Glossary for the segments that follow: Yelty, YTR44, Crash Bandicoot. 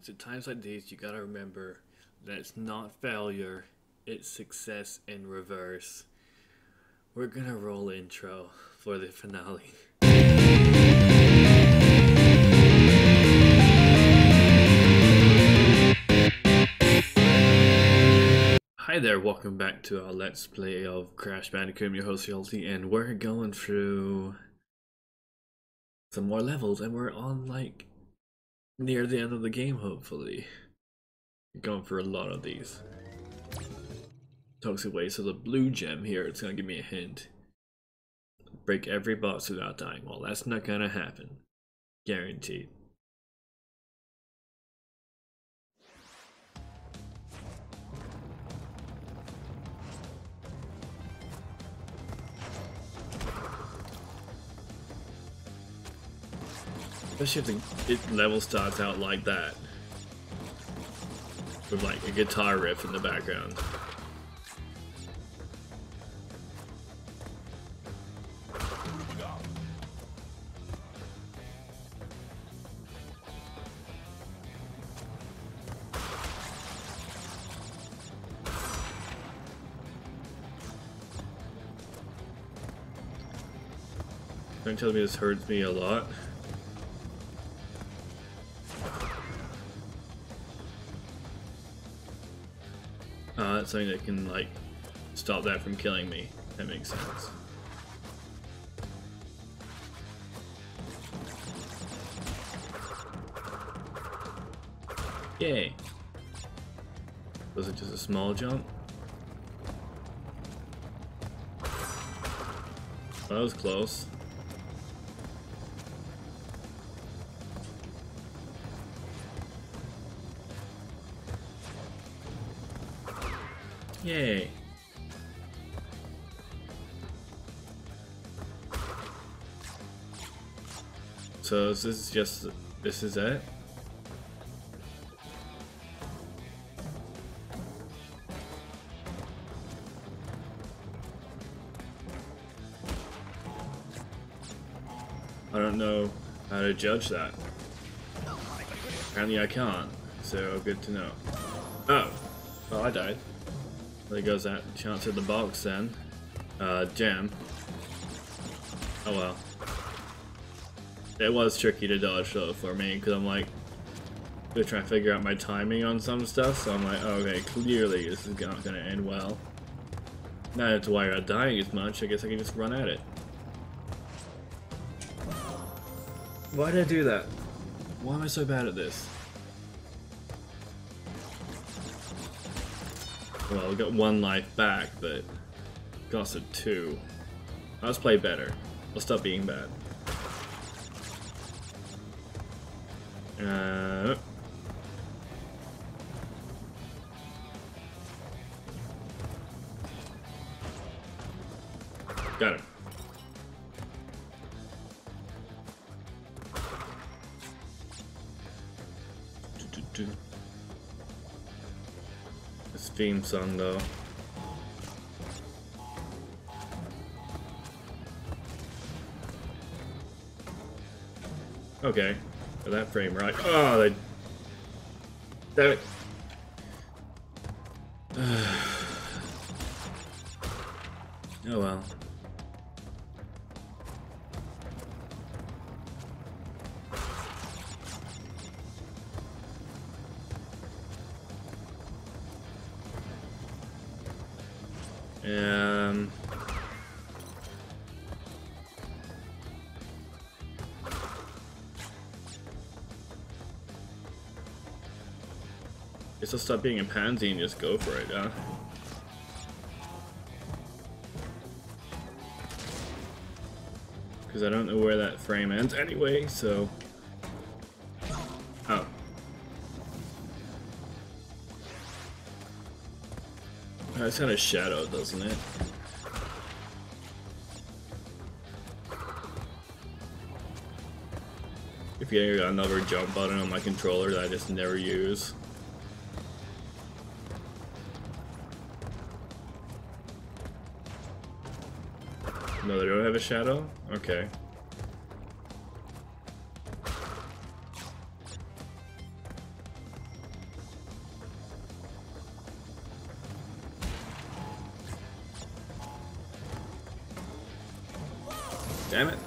It's at times like these you gotta remember that it's not failure, it's success in reverse. We're gonna roll intro for the finale. Hi there, welcome back to our Let's Play of Crash Bandicoot. I'm your host Yelty, and we're going through some more levels, and we're on like near the end of the game, hopefully. We're going for a lot of these. Toxic Waste, so the blue gem here, it's gonna give me a hint. Break every boss without dying. Well, that's not gonna happen. Guaranteed. Especially if the level starts out like that, with like a guitar riff in the background. Don't tell me this hurts me a lot. That's something that can like stop that from killing me. That makes sense. Yay! Was it just a small jump? Well, that was close. Yay. So this is it? I don't know how to judge that. Apparently I can't, so good to know. Oh, well, I died. There goes that chance at the box then. Jam. Oh well. It was tricky to dodge though for me, because I'm like, they're trying to figure out my timing on some stuff, so I'm like, oh, okay, clearly this is not going to end well. Now that's why I'm dying as much, I guess I can just run at it. Why did I do that? Why am I so bad at this? Well, we got one life back, but got to two. Let's play better. I'll stop being bad. Got him. Theme song though. Okay, for that frame right. Oh, they. Damn it. Oh well. Guess I'll stop being a pansy and just go for it, huh? Because I don't know where that frame ends anyway, so... Oh. That's kind of shadow, doesn't it? If you got another jump button on my controller that I just never use. No, they don't have a shadow? Okay. damn it.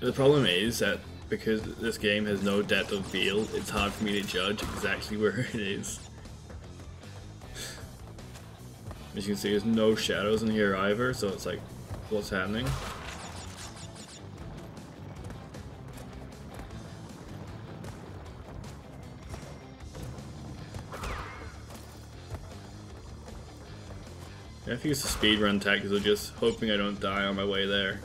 The problem is that because this game has no depth of field, it's hard for me to judge exactly where it is. As you can see, there's no shadows in here either, so it's like, what's happening? I have to use the speedrun tactics of just hoping I don't die on my way there.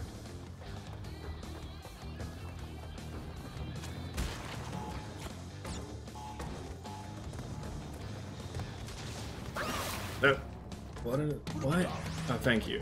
Oh, what? What? Oh, thank you.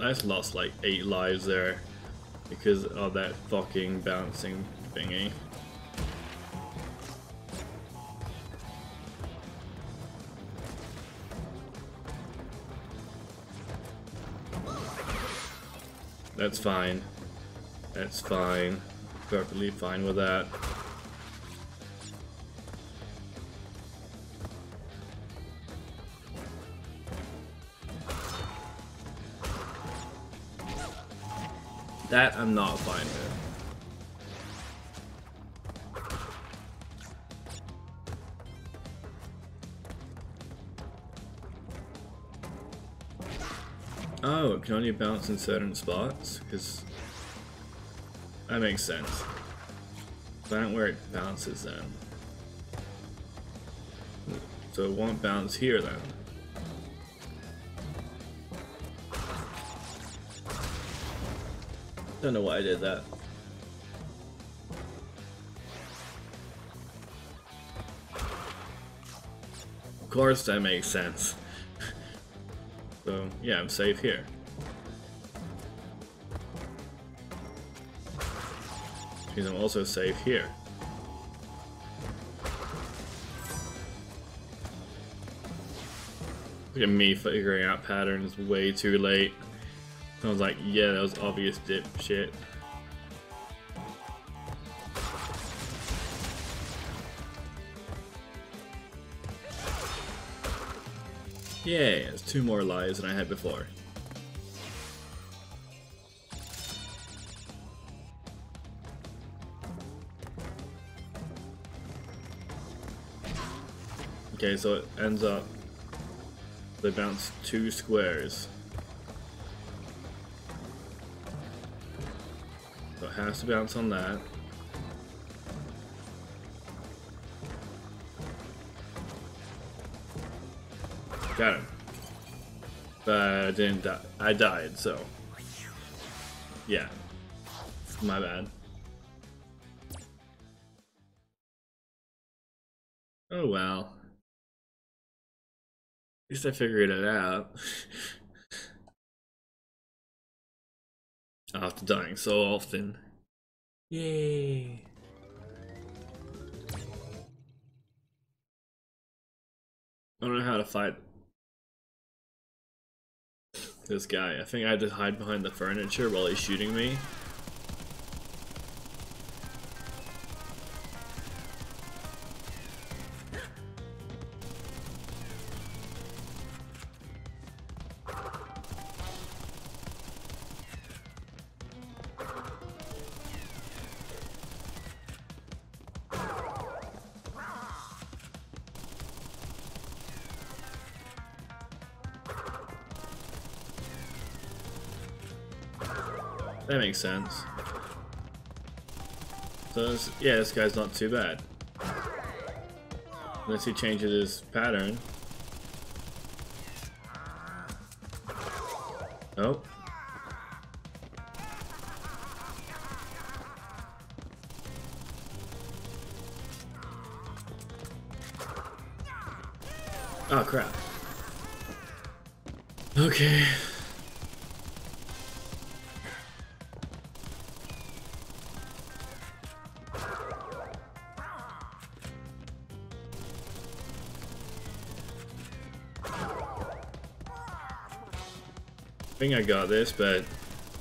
I just lost like 8 lives there because of that fucking bouncing thingy. That's fine. That's fine. Perfectly fine with that. That I'm not fine with. Oh, it can only bounce in certain spots, because that makes sense. Find out where it bounces then. So it won't bounce here then. I don't know why I did that. Of course that makes sense. So yeah, I'm safe here. Because I'm also safe here. Look at me figuring out patterns way too late. I was like, yeah, that was obvious dipshit. Yay, that's 2 more lives than I had before. Okay, so it ends up, they bounce 2 squares. Has to bounce on that. Got him. But I didn't die. I died, so. Yeah. My bad. Oh well. At least I figured it out. After dying so often. Yay! I don't know how to fight this guy. I think I had to hide behind the furniture while he's shooting me. That makes sense. So this, yeah, this guy's not too bad. Unless he changes his pattern. Nope. Oh crap. Okay. I think I got this, but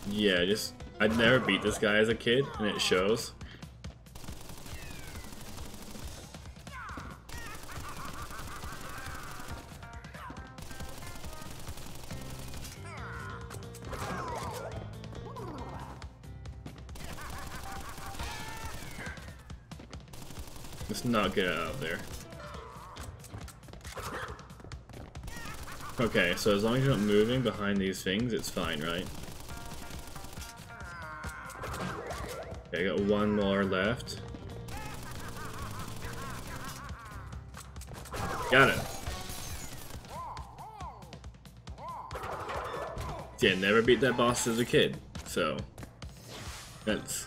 yeah, just I'd never beat this guy as a kid, and it shows. Let's not get out of there. Okay, so as long as you're not moving behind these things, it's fine, right? Okay, I got one more left. Got it. Yeah, never beat that boss as a kid, so that's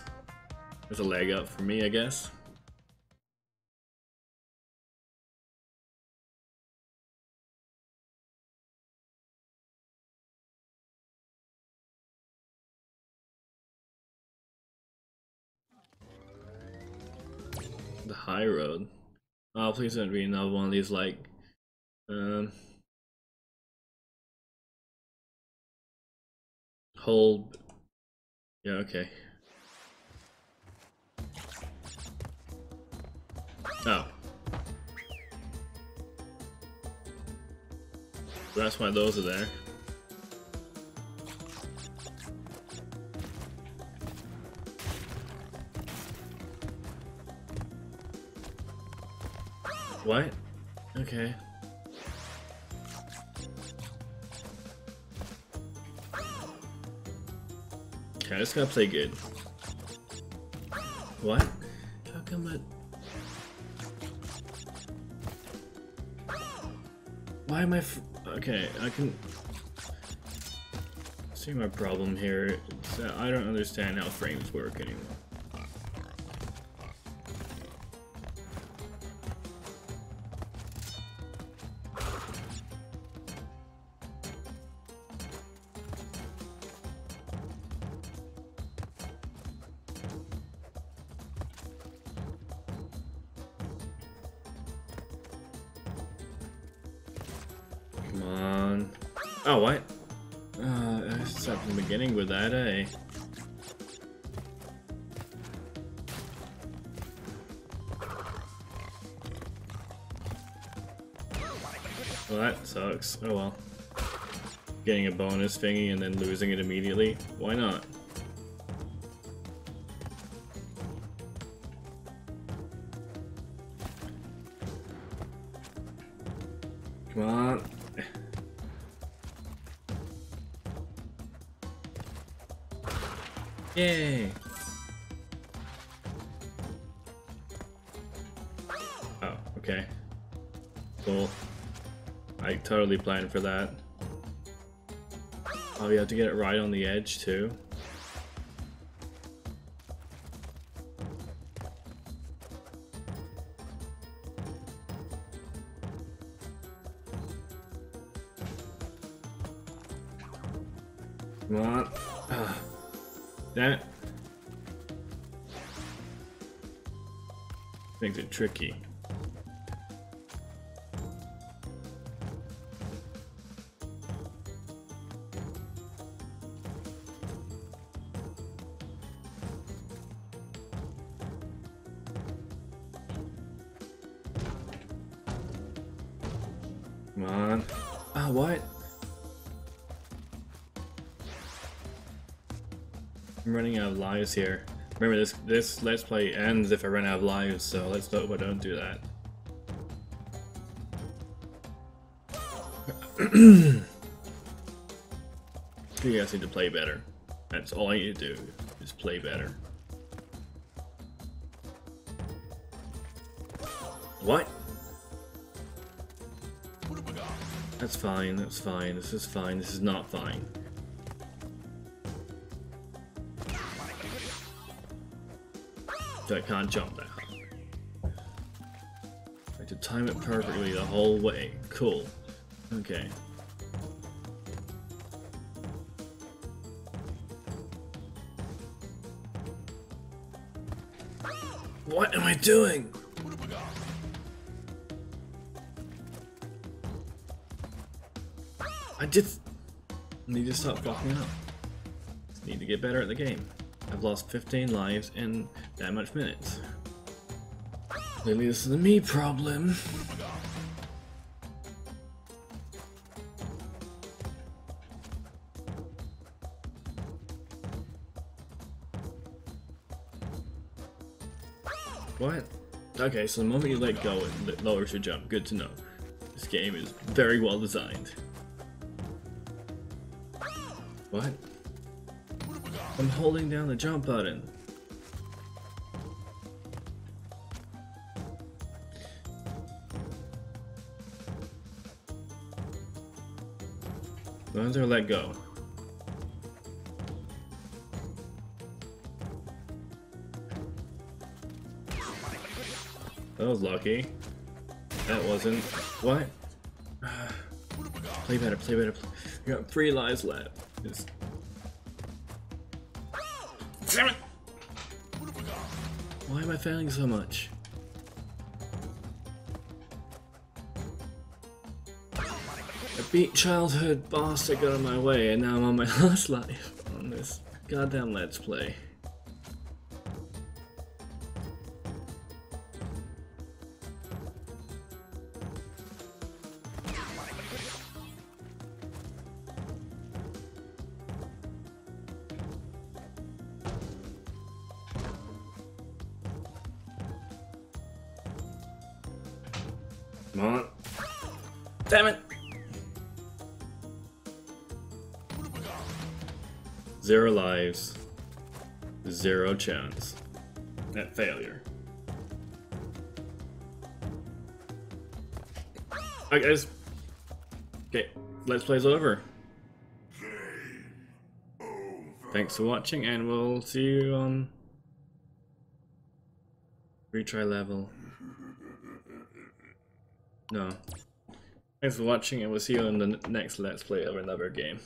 a leg up for me, I guess. The high road. Oh, please don't be another one of these, like, hold. Yeah, okay. Oh. That's why those are there. What? Okay. Okay, I just gotta play good. What? How come that? Why am I? Okay, I can see my problem here. It's that I don't understand how frames work anymore. Come on. Oh, what? I start from the beginning with that, eh? Well, that sucks. Oh well. Getting a bonus thingy and then losing it immediately. Why not? Come on. Yay! Oh, okay. Cool. I totally planned for that. Oh, you have to get it right on the edge, too. Come on. Damn it. Makes it tricky. Come on. Ah, oh, what? I'm running out of lives here. Remember, this let's play ends if I run out of lives, so let's hope I don't do that. You guys need to play better. That's all you need to do, is play better. What? That's fine, that's fine, this is fine, this is not fine. I can't jump that high. I had to time it perfectly the whole way. Cool. Okay. What am I doing? I did. Need to stop fucking up. Need to get better at the game. I've lost 15 lives in that much minutes. Clearly this is a me problem. What? Okay, so the moment you let go, it lowers your jump. Good to know. This game is very well designed. What? I'm holding down the jump button. Don't let go. That was lucky. That wasn't. What? Play better, play better. You got 3 lives left. Just... Damn it! Why am I failing so much? I beat childhood boss that got in my way, and now I'm on my last life on this goddamn Let's Play. Come on. Damn it! 0 lives. 0 chance at failure. Alright guys. Okay, Let's Play's over. Thanks for watching and we'll see you on... Retry level. No. Thanks for watching and we'll see you on the next Let's Play of another game.